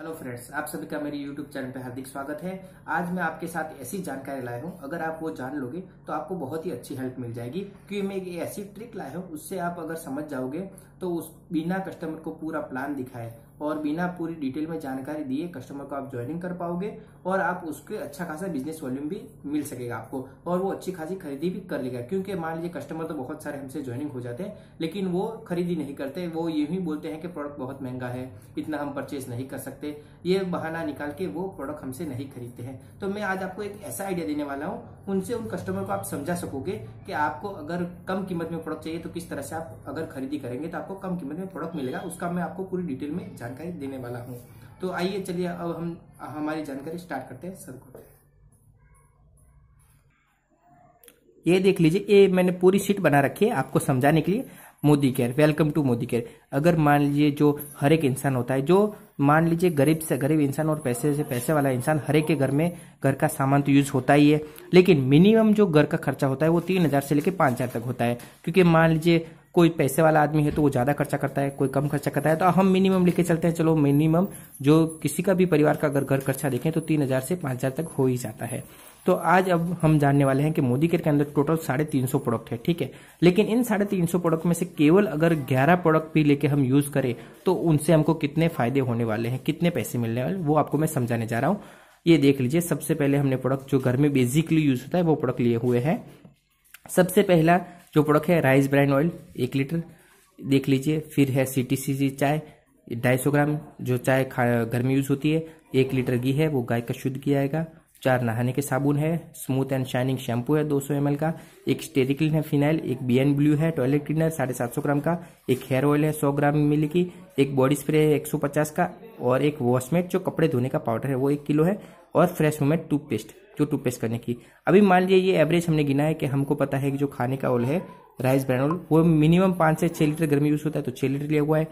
Hello friends, आप सभी का मेरे यूट्यूब चैनल पे हार्दिक स्वागत है। आज मैं आपके साथ ऐसी जानकारी लाया हूँ, अगर आप वो जान लोगे तो आपको बहुत ही अच्छी हेल्प मिल जाएगी, क्योंकि मैं एक ऐसी ट्रिक लाया हूँ उससे आप अगर समझ जाओगे तो उस बिना कस्टमर को पूरा प्लान दिखाए और बिना पूरी डिटेल में जानकारी दिए कस्टमर को आप ज्वाइनिंग कर पाओगे और आप उसके अच्छा खासा बिजनेस वॉल्यूम भी मिल सकेगा आपको, और वो अच्छी खासी खरीदी भी कर लेगा। क्योंकि मान लीजिए कस्टमर तो बहुत सारे हमसे ज्वाइनिंग हो जाते हैं लेकिन वो खरीदी नहीं करते, वो यूं ही बोलते हैं कि प्रोडक्ट बहुत महंगा है, इतना हम परचेज नहीं कर सकते, ये बहाना निकाल के वो प्रोडक्ट हमसे नहीं खरीदते हैं। तो मैं आज आपको एक ऐसा आइडिया देने वाला हूँ, उनसे उन कस्टमर को आप समझा सकोगे कि आपको अगर कम कीमत में प्रोडक्ट चाहिए तो किस तरह से आप अगर खरीदी करेंगे तो आपको कम कीमत में प्रोडक्ट मिलेगा। उसका मैं आपको पूरी डिटेल में जानकारी देने वाला हूं। तो आइए चलिए अब हम हमारी जानकारी स्टार्ट करते हैं। सर को ये देख लीजिए, ये मैंने पूरी शीट बना रखी है आपको समझाने के लिए। Modicare, welcome to Modicare. अगर मान लीजिए जो हर एक इंसान होता है, जो मान लीजिए गरीब से गरीब इंसान और पैसे से पैसे वाला इंसान, हर एक के घर में घर का सामान तो यूज होता ही है, लेकिन मिनिमम जो घर का खर्चा होता है वो 3,000 से लेकर 5,000 तक होता है। क्योंकि मान लीजिए कोई पैसे वाला आदमी है तो वो ज़्यादा खर्चा करता है, कोई कम खर्चा करता है, तो हम मिनिमम लेके चलते हैं। चलो मिनिमम जो किसी का भी परिवार का अगर घर खर्चा देखें तो 3,000 से 5,000 तक हो ही जाता है। तो आज अब हम जानने वाले हैं कि मोदीकेयर के अंदर टोटल 350 प्रोडक्ट है, ठीक है। लेकिन इन 350 प्रोडक्ट में से केवल अगर 11 प्रोडक्ट भी लेके हम यूज़ करें तो उनसे हमको कितने फायदे होने वाले हैं, कितने पैसे मिलने वाले, वो आपको मैं समझाने जा रहा हूँ। ये देख लीजिए, सबसे पहले हमने प्रोडक्ट जो घर में बेसिकली यूज़ होता है वो प्रोडक्ट लिए हुए हैं। सबसे पहला जो प्रोडक्ट है राइस ब्राइन ऑयल 1 लीटर देख लीजिए। फिर है CTCC चाय 250 ग्राम, जो चाय घर में यूज़ होती है। 1 लीटर घी है, वो गाय का शुद्ध घी आएगा। 4 नहाने के साबुन है। स्मूथ एंड शाइनिंग शैम्पू है 200 ml का। 1 स्टेरिक्लिन है फिनाइल। 1 BN ब्लू है टॉयलेट क्लीनर 750 ग्राम का। 1 हेयर ऑयल है 100 ml की। 1 बॉडी स्प्रे है 150 का। और 1 वॉशमेट जो कपड़े धोने का पाउडर है वो 1 किलो है। और फ्रेश मूमेंट टूथपेस्ट जो टूथपेस्ट करने की। अभी मान लीजिए ये एवरेज हमने गिना है कि हमको पता है कि जो खाने का ऑयल है राइस ब्रान ऑयल वो मिनिमम 5 से 6 लीटर घर में यूज़ होता है, तो 6 लीटर लिया हुआ है।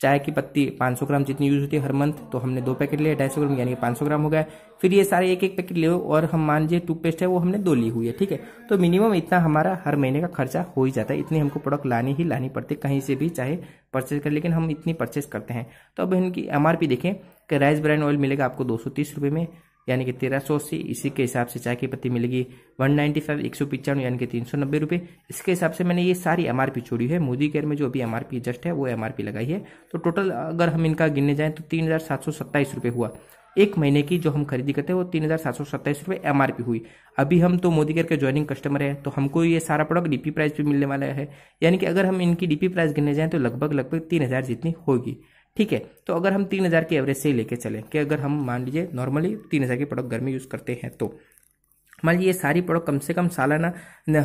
चाय की पत्ती 500 ग्राम जितनी यूज़ होती है हर मंथ, तो हमने 2 पैकेट लिए, 250 ग्राम यानी 500 ग्राम हो गया। फिर ये सारे एक एक पैकेट लिए और हम मान लीजिए टूथपेस्ट है वो हमने 2 ली हुई है, ठीक है। तो मिनिमम इतना हमारा हर महीने का खर्चा हो ही जाता है, इतनी हमको प्रोडक्ट लानी ही लानी पड़ती है कहीं से भी, चाहे परचेज कर, लेकिन हम इतनी परचेज करते हैं। तो अब इनकी MRP देखें कि राइस ब्रान ऑयल मिलेगा आपको 230 रुपये में, यानी कि 1380। इसी के हिसाब से चाय की पत्ती मिलेगी 195, 195 यानी कि 390 रुपये। इसके हिसाब से मैंने ये सारी MRP छोड़ी है मोदीकेयर में, जो अभी MRP जस्ट है वो MRP लगाई है। तो टोटल अगर हम इनका गिनने जाएँ तो 3,727 रुपये हुआ। एक महीने की जो हम खरीदी करते हैं वो 3,727 रुपये MRP हुई। अभी हम तो मोदीकेयर के ज्वाइनिंग कस्टमर है, तो हमको ये सारा प्रोडक्ट DP प्राइस पे मिलने वाला है, यानी कि अगर हम इनकी DP प्राइस गिनने जाएँ तो लगभग 3,000 जितनी होगी, ठीक है। तो अगर हम 3,000 के एवरेज से ही लेके चलें कि अगर हम मान लीजिए नॉर्मली 3,000 के प्रोडक्ट घर में यूज़ करते हैं, तो मान लीजिए ये सारी प्रोडक्ट कम से कम सालाना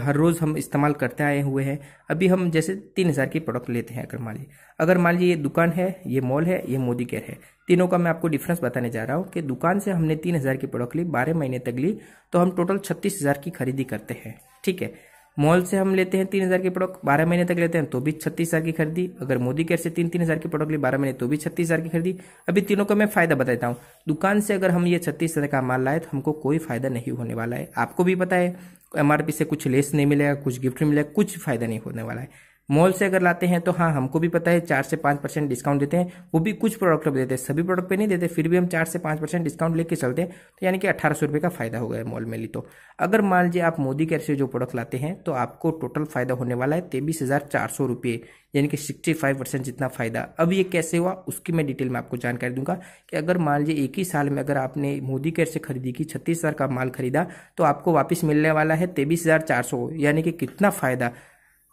हर रोज़ हम इस्तेमाल करते आए हुए हैं। अभी हम जैसे 3,000 के प्रोडक्ट लेते हैं, अगर मान लीजिए ये दुकान है, ये मॉल है, ये मोदीकेयर है, तीनों का मैं आपको डिफरेंस बताने जा रहा हूँ। कि दुकान से हमने 3,000 की प्रोडक्ट ली, 12 महीने तक ली, तो हम टोटल 36,000 की खरीदी करते हैं, ठीक है। मॉल से हम लेते हैं 3,000 के प्रोडक्ट, 12 महीने तक लेते हैं तो भी 36,000 की खरीदी। अगर मोदीकेयर से 3,000 के प्रोडक्ट लिए 12 महीने तो भी 36,000 की खरीदी। अभी तीनों का मैं फायदा बताता हूँ। दुकान से अगर हम ये 36,000 का माल लाए तो हमको कोई फायदा नहीं होने वाला है, आपको भी पता है। MRP से कुछ लेस नहीं मिलेगा, कुछ गिफ्ट नहीं मिलेगा, कुछ फायदा नहीं होने वाला है। मॉल से अगर लाते हैं तो हाँ, हमको भी पता है 4 से 5% डिस्काउंट देते हैं, वो भी कुछ प्रोडक्ट पे देते हैं, सभी प्रोडक्ट पे नहीं देते, फिर भी हम 4 से 5% डिस्काउंट लेके चलते हैं, तो यानी कि 1,800 रुपये का फायदा हो गया मॉल में ली तो। अगर मान लीजिए आप मोदीकेयर से जो प्रोडक्ट लाते हैं तो आपको टोटल फायदा होने वाला है 23,400 रुपये, यानी कि 65% जितना फायदा। अब ये कैसे हुआ उसकी मैं डिटेल में आपको जानकारी दूंगा कि अगर मान लीजिए एक ही साल में अगर आपने मोदीकेयर से खरीदी की 36,000 का माल खरीदा तो आपको वापस मिलने वाला है 23,400, यानी कि कितना फायदा।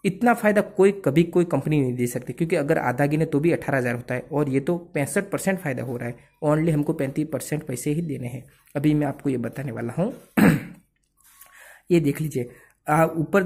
इतना फायदा कोई कभी कोई कंपनी नहीं दे सकती, क्योंकि अगर आधा गिने तो भी 18,000 होता है और ये तो 65% फायदा हो रहा है। ओनली हमको 35% पैसे ही देने हैं। अभी मैं आपको ये बताने वाला हूँ। ये देख लीजिए, ऊपर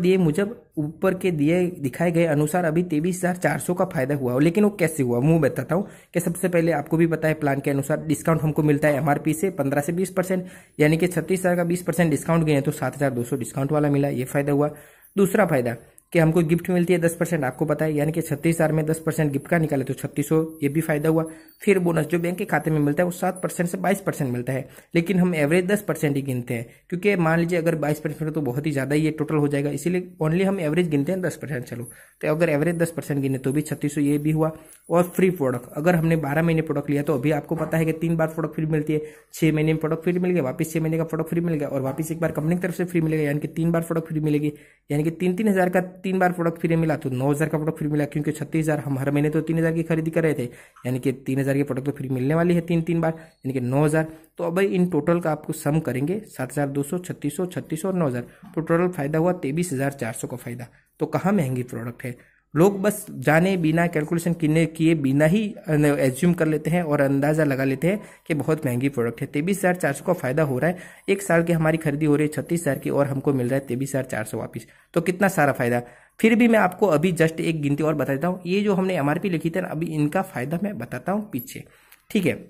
दिखाए गए अनुसार अभी 23,400 का फायदा हुआ, लेकिन वो कैसे हुआ वो बताता हूँ। कि सबसे पहले आपको भी पता है प्लान के अनुसार डिस्काउंट हमको मिलता है MRP से 15 से 20%, यानी कि 36,000 का 20% डिस्काउंट गए तो 7,200 डिस्काउंट वाला मिला, ये फायदा हुआ। दूसरा फायदा कि हमको गिफ्ट मिलती है 10%, आपको पता है, यानी कि 36,000 में 10% गिफ्ट का निकाले तो 3600, ये भी फायदा हुआ। फिर बोनस जो बैंक के खाते में मिलता है वो 7% से 22% मिलता है, लेकिन हम एवरेज 10% ही गिनते हैं, क्योंकि मान लीजिए अगर 22% तो बहुत ही ज्यादा ये टोटल हो जाएगा, इसीलिए ओनली हम एवरेज गिनते हैं 10%। चलो, तो अगर एवरेज 10% गिने तो भी 3600, ये भी हुआ। और फ्री प्रोडक्ट, अगर हमने 12 महीने प्रोडक्ट लिया तो अभी आपको पता है कि 3 बार प्रोडक्ट फ्री मिलती है, 6 महीने में प्रोडक्ट फ्री मिल गया, वापस 6 महीने का प्रोडक्ट फ्री मिल गया, और वापस 1 बार कंपनी की तरफ से फ्री मिलेगा, यानी कि 3 बार प्रोडक्ट फ्री मिलेगी, यानी कि 3-3 हजार का 3 बार प्रोडक्ट फ्री मिला तो 9,000 का प्रोडक्ट फ्री मिला, क्योंकि 36,000 हम हर महीने तो 3,000 की खरीदी कर रहे थे, यानी कि 3,000 के प्रोडक्ट तो फ्री मिलने वाली है 3-3 बार, यानी कि 9,000। तो अब इन टोटल का आपको सम करेंगे, 7,200, 3,600, 3,600 और 9,000, तो टोटल फायदा हुआ 23,400 का फायदा। तो कहाँ महंगी प्रोडक्ट है, लोग बस जाने बिना, कैलकुलेशन किए बिना ही एज्यूम कर लेते हैं और अंदाज़ा लगा लेते हैं कि बहुत महंगी प्रोडक्ट है। 23,400 का फायदा हो रहा है, एक साल की हमारी खरीदी हो रही है 36,000 की और हमको मिल रहा है 23,400 वापस, तो कितना सारा फायदा। फिर भी मैं आपको अभी जस्ट एक गिनती और बता देता हूँ, ये जो हमने MRP लिखी थी ना, अभी इनका फायदा मैं बताता हूँ पीछे, ठीक है।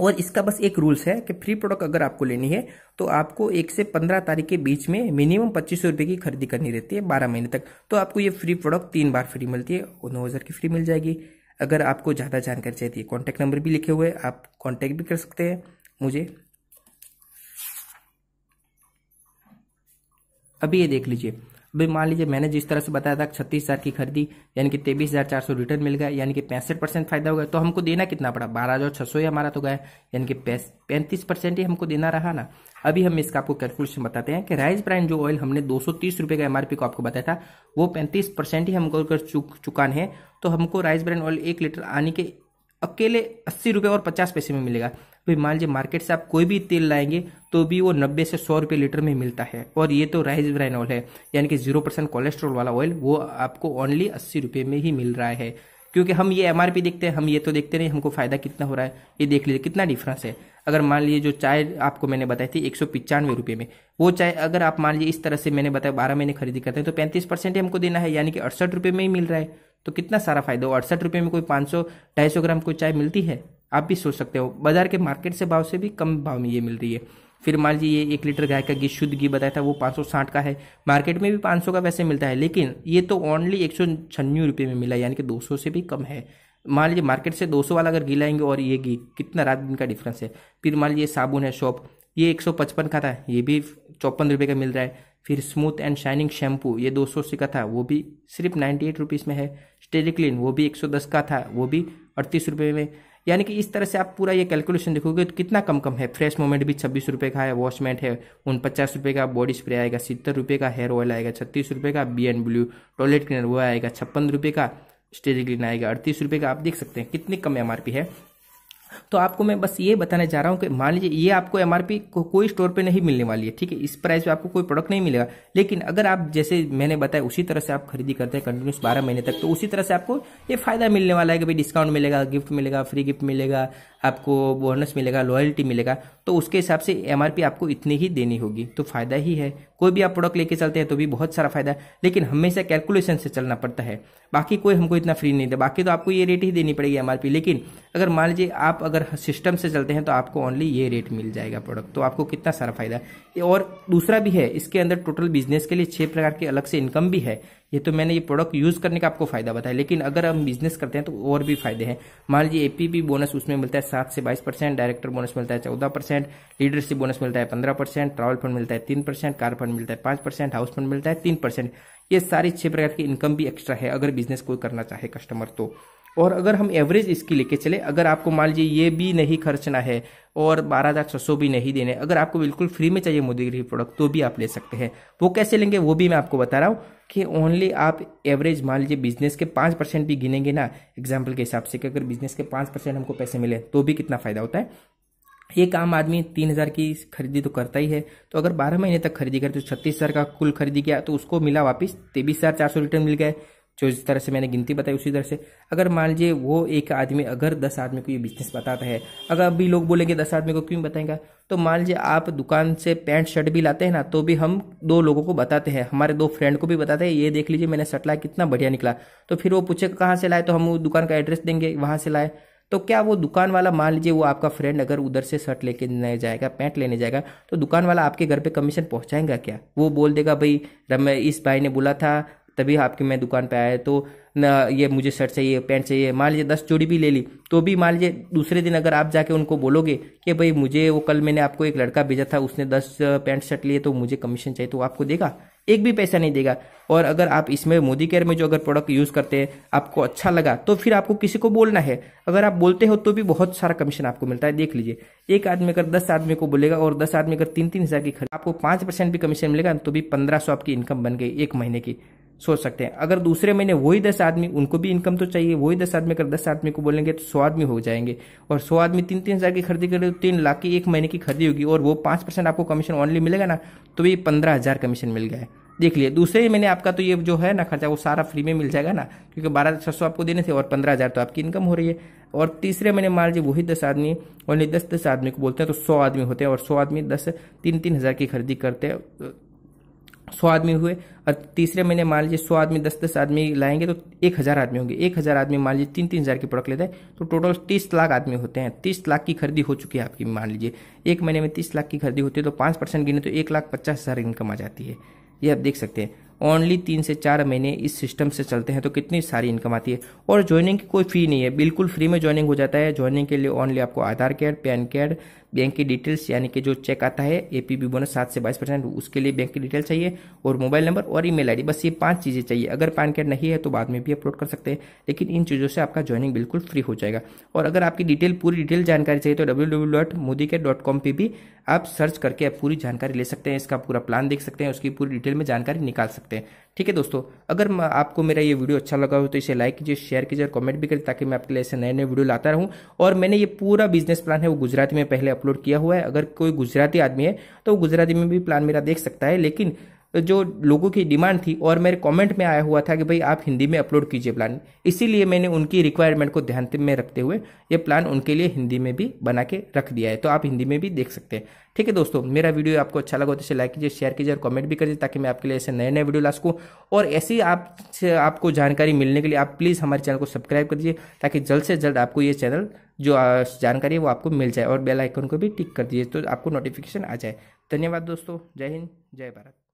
और इसका बस एक रूल्स है कि फ्री प्रोडक्ट अगर आपको लेनी है तो आपको 1 से 15 तारीख के बीच में मिनिमम 2500 रुपये की खरीदी करनी रहती है 12 महीने तक। तो आपको ये फ्री प्रोडक्ट 3 बार फ्री मिलती है, 9,000 की फ्री मिल जाएगी। अगर आपको ज़्यादा जानकारी चाहिए, कॉन्टैक्ट नंबर भी लिखे हुए, आप कॉन्टैक्ट भी कर सकते हैं मुझे। अभी ये देख लीजिए, अभी मान लीजिए मैंने जिस तरह से बताया था 36,000 की खरीदी, यानी कि 23,400 रिटर्न मिल गया, यानी कि 65% फायदा हो गया। तो हमको देना कितना पड़ा, 12,600 ही हमारा तो गया, यानी कि 35% ही हमको देना रहा ना। अभी हम इसका आपको कैलकुलेशन बताते हैं कि राइस ब्रांड जो ऑयल हमने 230 रुपये का MRP को आपको बताया था, वो 35% ही हमको अगर चुकान है तो हमको राइस ब्रांड ऑयल 1 लीटर आने के अकेले 80 रुपये और 50 पैसे में मिलेगा। भाई मान लीजिए मार्केट से आप कोई भी तेल लाएंगे तो भी वो 90 से 100 रुपये लीटर में मिलता है, और ये तो राइस ब्रांड ऑयल है, यानी कि 0% कोलेस्ट्रॉल वाला ऑयल, वो आपको ओनली 80 रुपये में ही मिल रहा है। क्योंकि हम ये MRP देखते हैं, हम ये तो देखते नहीं हमको फायदा कितना हो रहा है। ये देख लीजिए कितना डिफरेंस है। अगर मान लीजिए जो चाय आपको मैंने बताई थी 195 रुपये में, वो चाय अगर आप मान लीजिए इस तरह से मैंने बताया 12 महीने खरीदी करते हैं तो 35% ही हमको देना है, यानी कि 68 रुपये में ही मिल रहा है। तो कितना सारा फायदा हो, 68 रुपये में कोई 500-250 ग्राम कोई चाय मिलती है, आप भी सोच सकते हो। बाजार के मार्केट से भाव से भी कम भाव में ये मिल रही है। फिर मान लीजिए ये 1 लीटर गाय का घी, शुद्ध घी बताया था, वो 560 का है, मार्केट में भी 500 का वैसे मिलता है, लेकिन ये तो ओनली 196 रुपये में मिला, यानी कि 200 से भी कम है। मान लीजिए मार्केट से 200 वाला अगर घी लाएंगे और ये घी, कितना रात दिन का डिफरेंस है। फिर मान लीजिए साबुन है शॉप, ये 155 का था, ये भी 54 रुपये का मिल रहा है। फिर स्मूथ एंड शाइनिंग शैम्पू, ये 280 का था, वो भी सिर्फ 98 रुपीज़ में है। स्टेरी क्लीन, वो भी 110 का था, वो भी 38 रुपये में। यानी कि इस तरह से आप पूरा ये कैलकुलेशन देखोगे तो कितना कम कम है। फ्रेश मोमेंट भी 26 रुपये का है, वॉशमेंट है 49 रुपये का, बॉडी स्प्रे आएगा 70 रुपये का, हेयर ऑयल आएगा 36 रुपये का, B&W टॉयलेट क्लीनर वो आएगा 56 रुपये का, स्टेरिक क्लीन आएगा 38 रुपये का। आप देख सकते हैं कितनी कम MRP है। तो आपको मैं बस ये बताने जा रहा हूँ कि मान लीजिए ये आपको MRP कोई स्टोर पे नहीं मिलने वाली है, ठीक है, इस प्राइस पे आपको कोई प्रोडक्ट नहीं मिलेगा। लेकिन अगर आप जैसे मैंने बताया उसी तरह से आप खरीदी करते हैं कंटिन्यूस 12 महीने तक, तो उसी तरह से आपको ये फायदा मिलने वाला है कि भाई डिस्काउंट मिलेगा, गिफ्ट मिलेगा, फ्री गिफ्ट मिलेगा, आपको बोनस मिलेगा, लॉयल्टी मिलेगा। तो उसके हिसाब से MRP आपको इतनी ही देनी होगी, तो फायदा ही है। कोई भी आप प्रोडक्ट लेके चलते हैं तो भी बहुत सारा फायदा है, लेकिन हमेशा कैलकुलेशन से चलना पड़ता है। बाकी कोई हमको इतना फ्री नहीं देता, बाकी तो आपको ये रेट ही देनी पड़ेगी MRP। लेकिन अगर मान लीजिए आप अगर सिस्टम से चलते हैं तो आपको ओनली ये रेट मिल जाएगा प्रोडक्ट, तो आपको कितना सारा फायदा। और दूसरा भी है, इसके अंदर टोटल बिजनेस के लिए 6 प्रकार के अलग से इनकम भी है। ये तो मैंने ये प्रोडक्ट यूज़ करने का आपको फायदा बताया, लेकिन अगर हम बिजनेस करते हैं तो और भी फायदे हैं। मान लीजिए APP बोनस उसमें मिलता है 7 से 22%, डायरेक्टर बोनस मिलता है 14%, लीडरशिप बोनस मिलता है 15%, ट्रैवल फंड मिलता है 3%, कार फंड मिलता है 5%, हाउस फंड मिलता है 3%। ये सारी 6 प्रकार की इनकम भी एक्स्ट्रा है अगर बिजनेस कोई करना चाहे कस्टमर तो। और अगर हम एवरेज इसकी लेके चले, अगर आपको मान लीजिए ये भी नहीं खर्चना है और 12,600 भी नहीं देने, अगर आपको बिल्कुल फ्री में चाहिए मोदीगिरी प्रोडक्ट तो भी आप ले सकते हैं। वो कैसे लेंगे वो भी मैं आपको बता रहा हूँ कि ओनली आप एवरेज मान लीजिए बिजनेस के 5% भी गिनेंगे ना, एग्जाम्पल के हिसाब से, कि अगर बिजनेस के 5% हमको पैसे मिले तो भी कितना फायदा होता है। एक आम आदमी 3,000 की खरीदी तो करता ही है, तो अगर 12 महीने तक खरीदी करे तो 36,000 का कुल खरीदी किया तो उसको मिला वापस 23,400 रिटर्न मिल गए, जो इस तरह से मैंने गिनती बताई उसी तरह से। अगर मान लीजिए वो एक आदमी अगर 10 आदमी को ये बिजनेस बताता है, अगर अभी लोग बोलेंगे 10 आदमी को क्यों बताएंगे, तो मान लीजिए आप दुकान से पैंट शर्ट भी लाते हैं ना, तो भी हम 2 लोगों को बताते हैं, हमारे 2 फ्रेंड को भी बताते हैं, ये देख लीजिए मैंने शर्ट लाया कितना बढ़िया निकला। तो फिर वो पूछेगा कहाँ से लाए, तो हम दुकान का एड्रेस देंगे वहाँ से लाए। तो क्या वो दुकान वाला, मान लीजिए वो आपका फ्रेंड अगर उधर से शर्ट लेके नहीं जाएगा, पैंट लेने जाएगा, तो दुकान वाला आपके घर पे कमीशन पहुँचाएगा क्या? वो बोल देगा भाई इस भाई ने बोला था तभी आपकी मैं दुकान पे आया तो ये मुझे शर्ट चाहिए पैंट चाहिए, मान लीजिए 10 जोड़ी भी ले ली, तो भी मान लीजिए दूसरे दिन अगर आप जाके उनको बोलोगे कि भाई मुझे वो कल मैंने आपको एक लड़का भेजा था उसने 10 पैंट शर्ट लिए तो मुझे कमीशन चाहिए, तो आपको देगा? एक भी पैसा नहीं देगा। और अगर आप इसमें मोदीकेयर में जो अगर प्रोडक्ट यूज़ करते हैं आपको अच्छा लगा तो फिर आपको किसी को बोलना है, अगर आप बोलते हो तो भी बहुत सारा कमीशन आपको मिलता है। देख लीजिए, एक आदमी अगर 10 आदमी को बोलेगा और 10 आदमी अगर 3-3 हज़ार की खरीद, आपको 5% भी कमीशन मिलेगा तो भी 1500 आपकी इनकम बन गई एक महीने की। सोच सकते हैं अगर दूसरे महीने वही 10 आदमी, उनको भी इनकम तो चाहिए, वही 10 आदमी अगर 10 आदमी को बोलेंगे तो 100 आदमी हो जाएंगे, और 100 आदमी 3-3 हज़ार की खरीदी करें तो 3 लाख की एक महीने की खरीदी होगी, और वो 5% आपको कमीशन ऑनली मिलेगा ना, तो ये 15,000 कमीशन मिल गया है। देख लिए दूसरे महीने आपका तो ये जो है ना खर्चा वो सारा फ्री में मिल जाएगा ना, क्योंकि 12,600 आपको देने थे और 15,000 तो आपकी इनकम हो रही है। और तीसरे महीने मान लीजिए वही 10 आदमी ओनली 10-10 आदमी को बोलते हैं तो 100 आदमी होते हैं, और 100 आदमी 10 3-3 हज़ार की खरीदी करते हैं, 100 आदमी हुए। और तीसरे महीने मान लीजिए 100 आदमी 10-10 आदमी लाएंगे तो 1000 आदमी होंगे, 1000 आदमी मान लीजिए 3-3 हज़ार की प्रोडक्ट लेते हैं तो टोटल 30 लाख आदमी होते हैं। 30 लाख की खरीदी हो चुकी है आपकी, मान लीजिए एक महीने में 30 लाख की खरीदी होती है तो 5% गिने तो 1,50,000 इनकम आ जाती है। ये आप देख सकते हैं ओनली 3 से 4 महीने इस सिस्टम से चलते हैं तो कितनी सारी इनकम आती है। और ज्वाइनिंग की कोई फ़ी नहीं है, बिल्कुल फ्री में ज्वाइनिंग हो जाता है। ज्वाइनिंग के लिए ओनली आपको Aadhaar card, PAN card, bank की डिटेल्स यानी कि जो चेक आता है एपीबी बोनस 7 से 22%, उसके लिए बैंक की डिटेल चाहिए, और मोबाइल नंबर और ईमेल आईडी, बस ये 5 चीज़ें चाहिए। अगर पैन कार्ड नहीं है तो बाद में भी अपलोड कर सकते हैं, लेकिन इन चीज़ों से आपका ज्वाइनिंग बिल्कुल फ्री हो जाएगा। और अगर आपकी डिटेल पूरी डिटेल जानकारी चाहिए तो www.modicare.com पर भी आप सर्च करके आप पूरी जानकारी ले सकते हैं, इसका पूरा प्लान देख सकते हैं, उसकी पूरी डिटेल में जानकारी निकाल सकते हैं। ठीक है दोस्तों, अगर आपको मेरा ये वीडियो अच्छा लगा हो तो इसे लाइक कीजिए, शेयर कीजिए, कमेंट भी करें ताकि मैं आपके लिए ऐसे नए नए वीडियो लाता रहूं। और मैंने ये पूरा बिजनेस प्लान है वो गुजराती में पहले अपलोड किया हुआ है, अगर कोई गुजराती आदमी है तो गुजराती में भी प्लान मेरा देख सकता है। लेकिन जो लोगों की डिमांड थी और मेरे कमेंट में आया हुआ था कि भाई आप हिंदी में अपलोड कीजिए प्लान, इसीलिए मैंने उनकी रिक्वायरमेंट को ध्यान में रखते हुए ये प्लान उनके लिए हिंदी में भी बना के रख दिया है, तो आप हिंदी में भी देख सकते हैं। ठीक है दोस्तों, मेरा वीडियो आपको अच्छा लगा तो इसे लाइक कीजिए, शेयर कीजिए और कमेंट भी करिए ताकि मैं आपके लिए ऐसे नए नए वीडियो ला सकूँ। और ऐसी आपको जानकारी मिलने के लिए आप प्लीज़ हमारे चैनल को सब्सक्राइब करिए ताकि जल्द से जल्द आपको ये चैनल जो जानकारी है वो आपको मिल जाए, और बेल आइकन को भी टिक कर दीजिए तो आपको नोटिफिकेशन आ जाए। धन्यवाद दोस्तों, जय हिंद, जय भारत।